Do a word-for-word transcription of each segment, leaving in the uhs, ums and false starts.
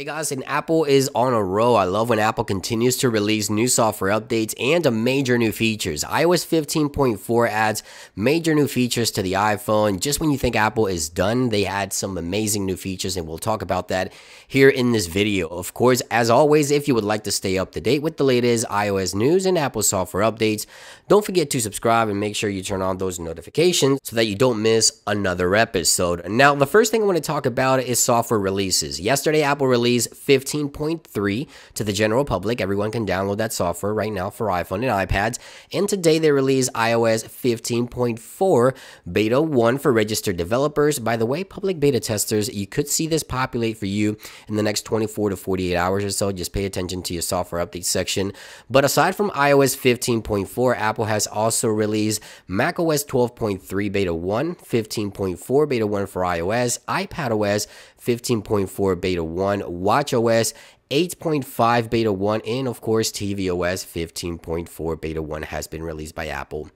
Hey guys, and Apple is on a roll. I love when Apple continues to release new software updates and a major new features. i O S fifteen point four adds major new features to the iPhone. Just when you think Apple is done, they add some amazing new features, and we'll talk about that here in this video. Of course, as always, if you would like to stay up to date with the latest iOS news and Apple software updates, don't forget to subscribe and make sure you turn on those notifications so that you don't miss another episode. Now, the first thing I want to talk about is software releases. Yesterday, Apple released fifteen point three to the general public. Everyone can download that software right now for iPhone and iPads. And today they released i O S fifteen point four beta one for registered developers. By the way, public beta testers, you could see this populate for you in the next twenty-four to forty-eight hours or so. Just pay attention to your software update section. But aside from i O S fifteen point four, Apple has also released mac O S twelve point three beta one, fifteen point four beta one for iOS, iPadOS fifteen point four beta one, watch O S eight point five beta one, and of course tvOS fifteen point four beta one has been released by Apple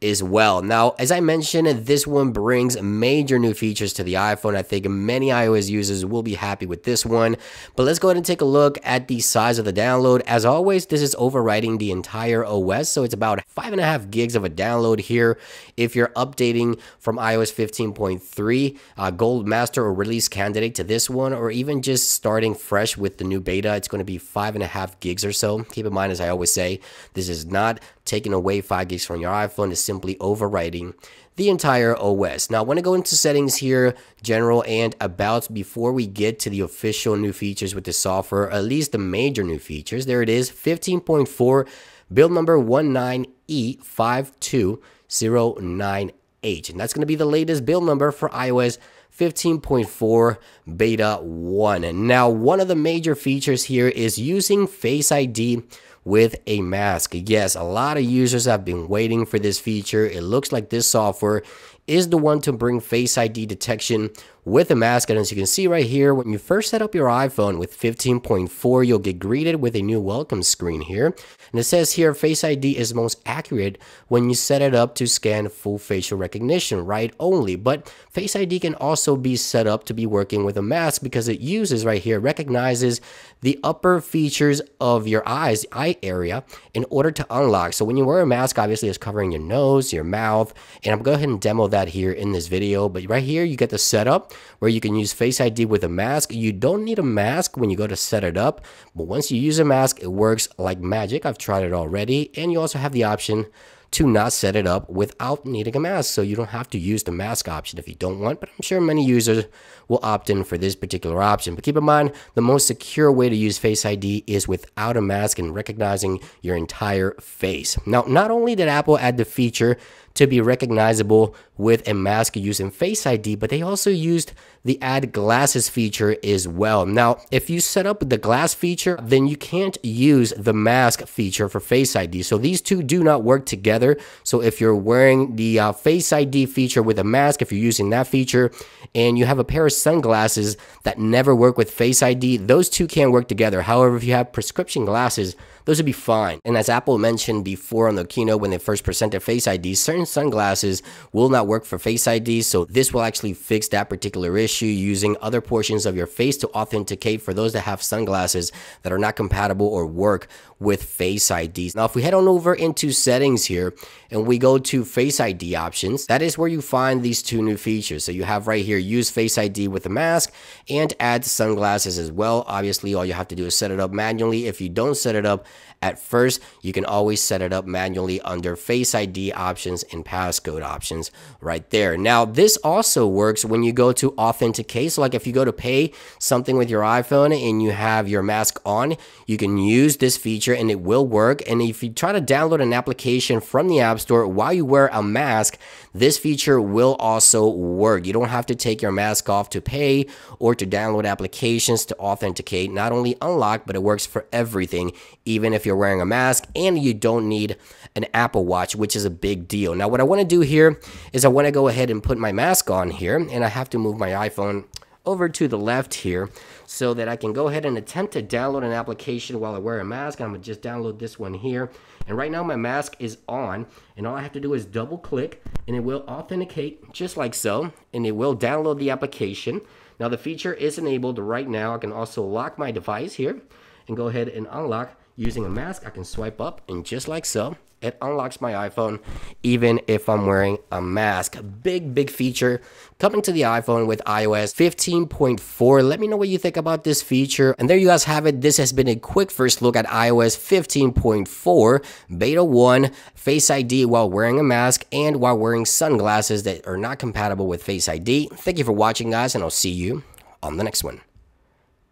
as well. Now, as I mentioned, this one brings major new features to the iPhone. I think many iOS users will be happy with this one, but let's go ahead and take a look at the size of the download. As always, this is overwriting the entire O S, so it's about five and a half gigs of a download here. If you're updating from i O S fifteen point three uh, Gold Master or Release Candidate to this one, or even just starting fresh with the new beta, it's going to be five and a half gigs or so. Keep in mind, as I always say, this is not taking away five gigs from your iPhone. It's simply overwriting the entire O S. Now, I want to go into settings here, general and about, before we get to the official new features with the software, at least the major new features. There it is, fifteen point four, build number one nine E five two zero nine eight. And that's going to be the latest build number for i O S fifteen point four beta one. And now, one of the major features here is using face I D with a mask. Yes, a lot of users have been waiting for this feature. It looks like this software is the one to bring face I D detection with a mask. And as you can see right here, when you first set up your iPhone with fifteen point four, you'll get greeted with a new welcome screen here. And it says here, face I D is most accurate when you set it up to scan full facial recognition, right only. But face I D can also be set up to be working with a mask because it uses right here, recognizes the upper features of your eyes, eye area, in order to unlock. So when you wear a mask, obviously it's covering your nose, your mouth, and I'm going to go ahead and demo that here in this video. But right here, you get the setup where you can use face I D with a mask. You don't need a mask when you go to set it up, but once you use a mask, it works like magic. I've tried it already. And you also have the option to not set it up without needing a mask, so you don't have to use the mask option if you don't want, but I'm sure many users will opt in for this particular option. But keep in mind, the most secure way to use face I D is without a mask and recognizing your entire face. Now, not only did Apple add the feature to be recognizable with a mask using face I D, but they also used the add glasses feature as well. Now, if you set up the glass feature, then you can't use the mask feature for face I D. So these two do not work together. So if you're wearing the uh, face I D feature with a mask, if you're using that feature, and you have a pair of sunglasses that never work with face I D, those two can't work together. However, if you have prescription glasses, those would be fine. And as Apple mentioned before on the keynote when they first presented face I D, certain sunglasses will not work for face I D, so this will actually fix that particular issue, using other portions of your face to authenticate for those that have sunglasses that are not compatible or work with face I D. Now, if we head on over into settings here and we go to face I D options, that is where you find these two new features. So you have right here, use face I D with a mask and add sunglasses as well. Obviously, all you have to do is set it up manually. If you don't set it up at first, you can always set it up manually under face I D options and passcode options right there. Now, this also works when you go to authenticate. So like if you go to pay something with your iPhone and you have your mask on, you can use this feature and it will work. And if you try to download an application from the App Store while you wear a mask, this feature will also work. You don't have to take your mask off to pay or to download applications to authenticate. Not only unlock, but it works for everything, even if you're wearing a mask and you don't need an Apple Watch, which is a big deal. Now, what I want to do here is I want to go ahead and put my mask on here, and I have to move my iPhone over to the left here so that I can go ahead and attempt to download an application while I wear a mask. I'm gonna just download this one here, and right now my mask is on, and all I have to do is double click and it will authenticate just like so, and it will download the application. Now the feature is enabled right now. I can also lock my device here and go ahead and unlock using a mask. I can swipe up and just like so, it unlocks my iPhone even if I'm wearing a mask. Big, big feature coming to the iPhone with i O S fifteen point four. Let me know what you think about this feature. And there you guys have it. This has been a quick first look at i O S fifteen point four, Beta one, Face I D while wearing a mask and while wearing sunglasses that are not compatible with Face I D. Thank you for watching, guys, and I'll see you on the next one.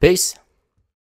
Peace.